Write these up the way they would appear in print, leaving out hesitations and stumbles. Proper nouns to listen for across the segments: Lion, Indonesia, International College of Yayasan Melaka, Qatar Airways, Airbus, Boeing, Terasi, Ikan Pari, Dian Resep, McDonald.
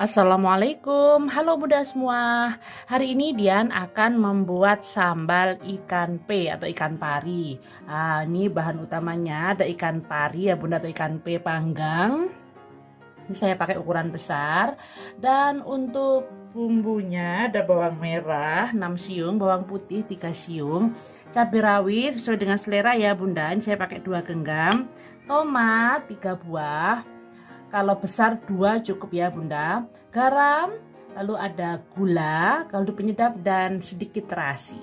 Assalamualaikum, halo Bunda semua. Hari ini Dian akan membuat sambal ikan pe atau ikan pari. Ini bahan utamanya ada ikan pari ya Bunda, atau ikan pe panggang. Ini saya pakai ukuran besar. Dan untuk bumbunya ada bawang merah 6 siung, bawang putih 3 siung, cabai rawit sesuai dengan selera ya Bunda. Ini saya pakai 2 genggam, tomat 3 buah. Kalau besar 2 cukup ya Bunda. Garam, lalu ada gula, kaldu penyedap, dan sedikit terasi.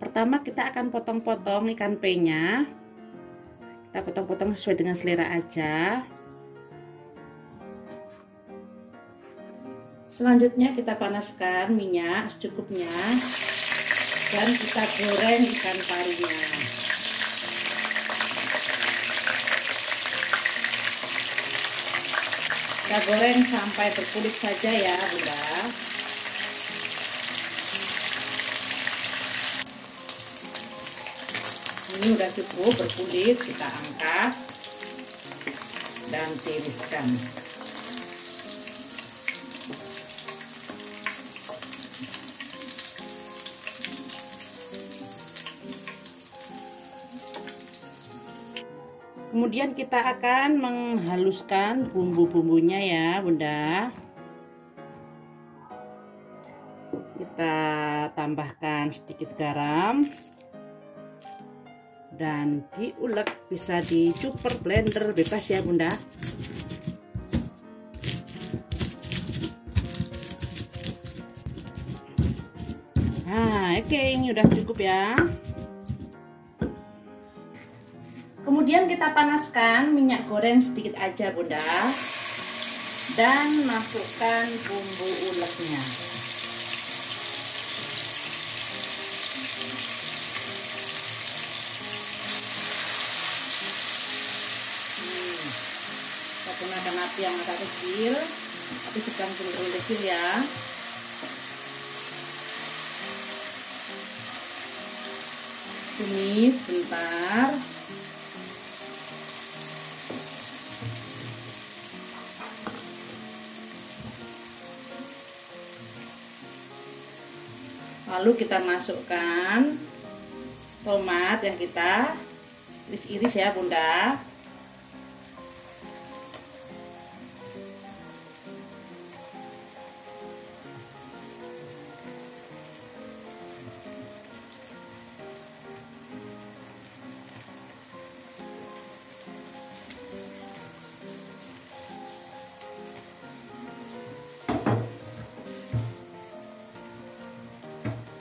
Pertama kita akan potong-potong ikan pe-nya. Kita potong-potong sesuai dengan selera aja. Selanjutnya kita panaskan minyak secukupnya. Dan kita goreng ikan parinya. Kita goreng sampai berkulit saja ya Bunda. Ini udah cukup berkulit, kita angkat dan tiriskan. Kemudian kita akan menghaluskan bumbu-bumbunya ya Bunda. Kita tambahkan sedikit garam dan diulek, bisa dicuper blender bebas ya Bunda. Nah, oke, ini udah cukup ya. Kemudian kita panaskan minyak goreng sedikit aja Bunda, dan masukkan bumbu uleknya. Kita gunakan api yang agak kecil, api sedang kecil ya. Tumis sebentar. Lalu kita masukkan tomat yang kita iris-iris ya Bunda.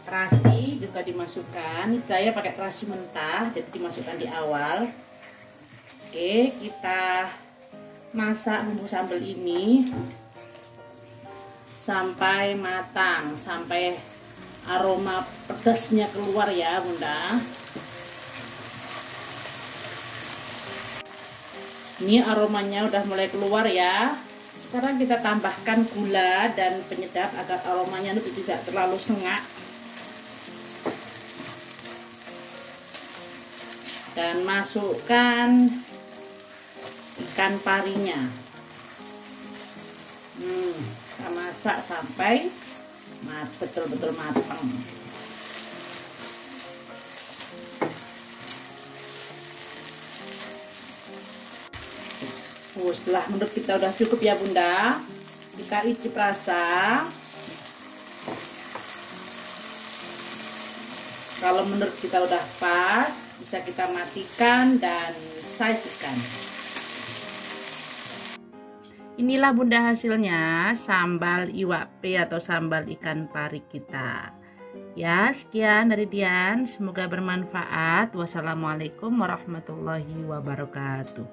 Terasi juga dimasukkan, saya pakai terasi mentah, jadi dimasukkan di awal. Oke, kita masak bumbu sambal ini sampai matang, sampai aroma pedasnya keluar ya Bunda. Ini aromanya udah mulai keluar ya. Sekarang kita tambahkan gula dan penyedap agar aromanya itu tidak terlalu sengak. Dan masukkan ikan parinya. Kita masak sampai betul-betul matang. Setelah menurut kita udah cukup ya Bunda. Kita icip rasa. Kalau menurut kita udah pas, bisa kita matikan dan sajikan. Inilah Bunda hasilnya, sambal iwak pe atau sambal ikan pari kita. Ya, sekian dari Dian, semoga bermanfaat. Wassalamualaikum warahmatullahi wabarakatuh.